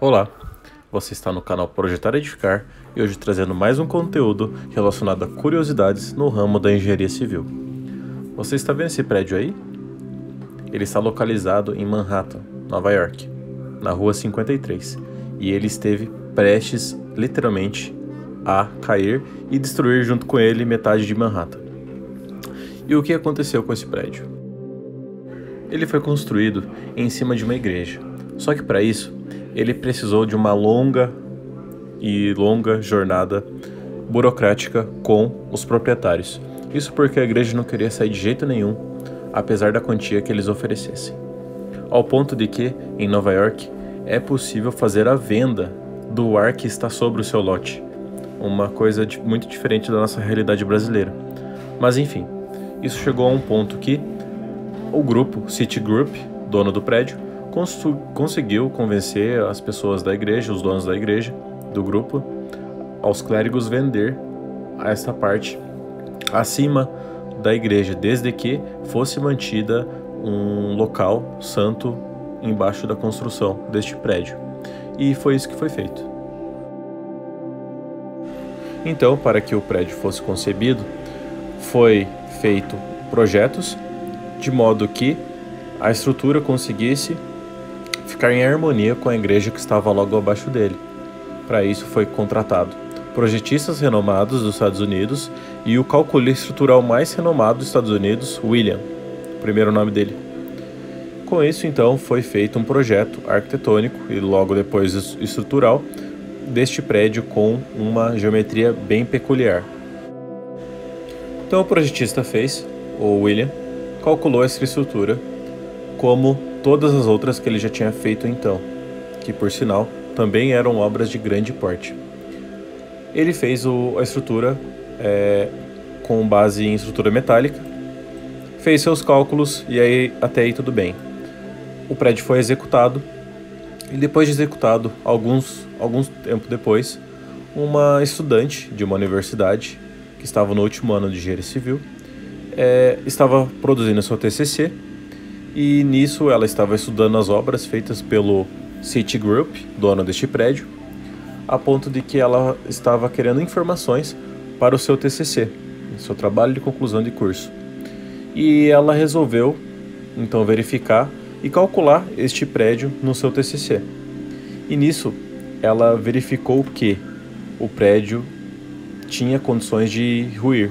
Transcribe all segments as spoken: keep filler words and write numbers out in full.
Olá, você está no canal Projetar e Edificar e hoje trazendo mais um conteúdo relacionado a curiosidades no ramo da engenharia civil. Você está vendo esse prédio aí? Ele está localizado em Manhattan, Nova York, na Rua cinquenta e três, e ele esteve prestes, literalmente, a cair e destruir junto com ele metade de Manhattan. E o que aconteceu com esse prédio? Ele foi construído em cima de uma igreja, só que para isso ele precisou de uma longa e longa jornada burocrática com os proprietários. Isso porque a igreja não queria sair de jeito nenhum, apesar da quantia que eles oferecessem. Ao ponto de que, em Nova York, é possível fazer a venda do ar que está sobre o seu lote. Uma coisa muito diferente da nossa realidade brasileira. Mas enfim, isso chegou a um ponto que o grupo Citigroup, dono do prédio, conseguiu convencer as pessoas da igreja, os donos da igreja, do grupo, aos clérigos vender essa parte acima da igreja, desde que fosse mantida um local santo embaixo da construção deste prédio. E foi isso que foi feito. Então, para que o prédio fosse concebido, foi feito projetos de modo que a estrutura conseguisse ficar em harmonia com a igreja que estava logo abaixo dele. Para isso foi contratado projetistas renomados dos Estados Unidos e o calculista estrutural mais renomado dos Estados Unidos, William, o primeiro nome dele. Com isso, então, foi feito um projeto arquitetônico e logo depois estrutural deste prédio com uma geometria bem peculiar. Então o projetista fez, o William, calculou essa estrutura como todas as outras que ele já tinha feito então, que por sinal também eram obras de grande porte. Ele fez o, a estrutura é, com base em estrutura metálica, fez seus cálculos e aí até aí tudo bem. O prédio foi executado e depois de executado, alguns, alguns tempo depois, uma estudante de uma universidade que estava no último ano de engenharia civil é, estava produzindo seu T C C. E nisso ela estava estudando as obras feitas pelo Citigroup, dono deste prédio, a ponto de que ela estava querendo informações para o seu T C C, seu trabalho de conclusão de curso. E ela resolveu, então, verificar e calcular este prédio no seu T C C. E nisso ela verificou que o prédio tinha condições de ruir.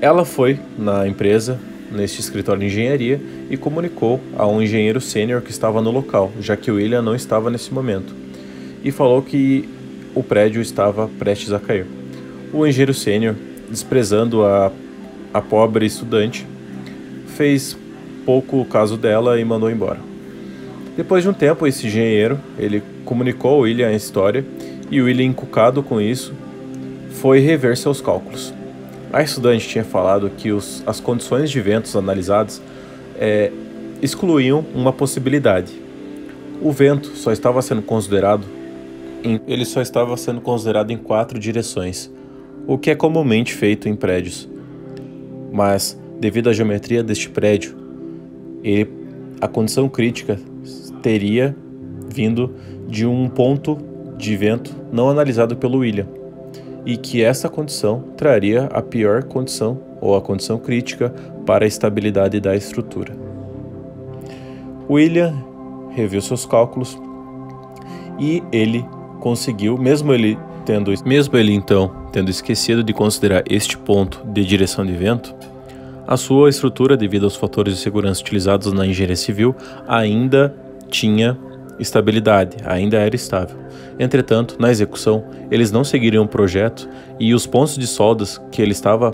Ela foi na empresa, neste escritório de engenharia, e comunicou a um engenheiro sênior que estava no local, já que o William não estava nesse momento, e falou que o prédio estava prestes a cair. O engenheiro sênior, desprezando a, a pobre estudante, fez pouco caso dela e mandou embora. Depois de um tempo, esse engenheiro, ele comunicou ao William a história, e o William, encucado com isso, foi rever seus cálculos. A estudante tinha falado que os, as condições de ventos analisadas é, excluíam uma possibilidade. O vento só estava sendo considerado em, ele só estava sendo considerado em quatro direções, o que é comumente feito em prédios. Mas, devido à geometria deste prédio, ele, a condição crítica teria vindo de um ponto de vento não analisado pelo William, e que essa condição traria a pior condição, ou a condição crítica, para a estabilidade da estrutura. William reviu seus cálculos e ele conseguiu, mesmo ele, tendo, mesmo ele então tendo esquecido de considerar este ponto de direção de vento, a sua estrutura, devido aos fatores de segurança utilizados na engenharia civil, ainda tinha estabilidade, ainda era estável. Entretanto, na execução, eles não seguiriam o projeto e os pontos de soldas que ele estava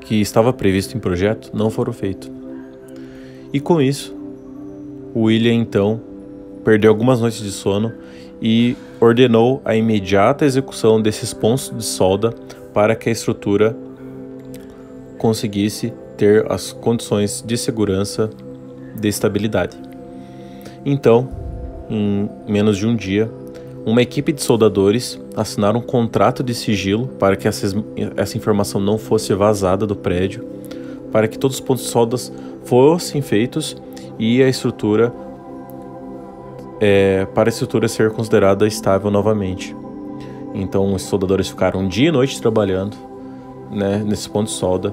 que estava previsto em projeto não foram feitos. E com isso, o William então perdeu algumas noites de sono e ordenou a imediata execução desses pontos de solda para que a estrutura conseguisse ter as condições de segurança de estabilidade. Então, em menos de um dia, uma equipe de soldadores assinaram um contrato de sigilo para que essa, essa informação não fosse vazada do prédio, para que todos os pontos de soldas fossem feitos e a estrutura é, para a estrutura ser considerada estável novamente. Então, os soldadores ficaram dia e noite trabalhando, né, nesse ponto de solda.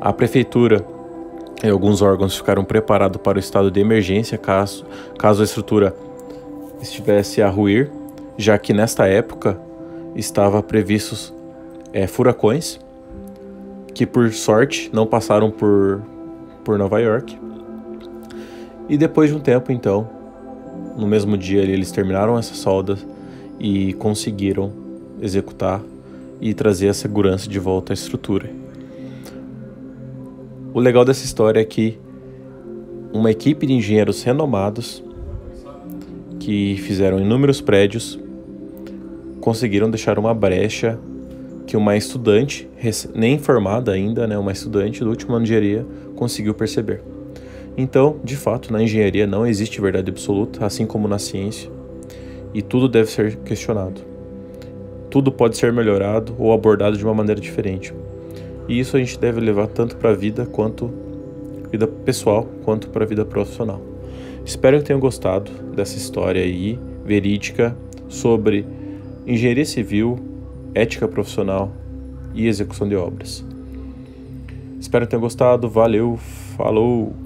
A prefeitura e alguns órgãos ficaram preparados para o estado de emergência caso, caso a estrutura estivesse a ruir, já que nesta época estavam previstos é, furacões, que por sorte não passaram por, por Nova York. E depois de um tempo, então, no mesmo dia ali, eles terminaram essa solda e conseguiram executar e trazer a segurança de volta à estrutura. O legal dessa história é que uma equipe de engenheiros renomados que fizeram inúmeros prédios conseguiram deixar uma brecha que uma estudante, nem formada ainda, né, uma estudante do último ano de engenharia conseguiu perceber. Então, de fato, na engenharia não existe verdade absoluta, assim como na ciência, e tudo deve ser questionado. Tudo pode ser melhorado ou abordado de uma maneira diferente. E isso a gente deve levar tanto para a vida, quanto vida pessoal, quanto para a vida profissional. Espero que tenham gostado dessa história aí, verídica, sobre engenharia civil, ética profissional e execução de obras. Espero que tenham gostado, valeu, falou!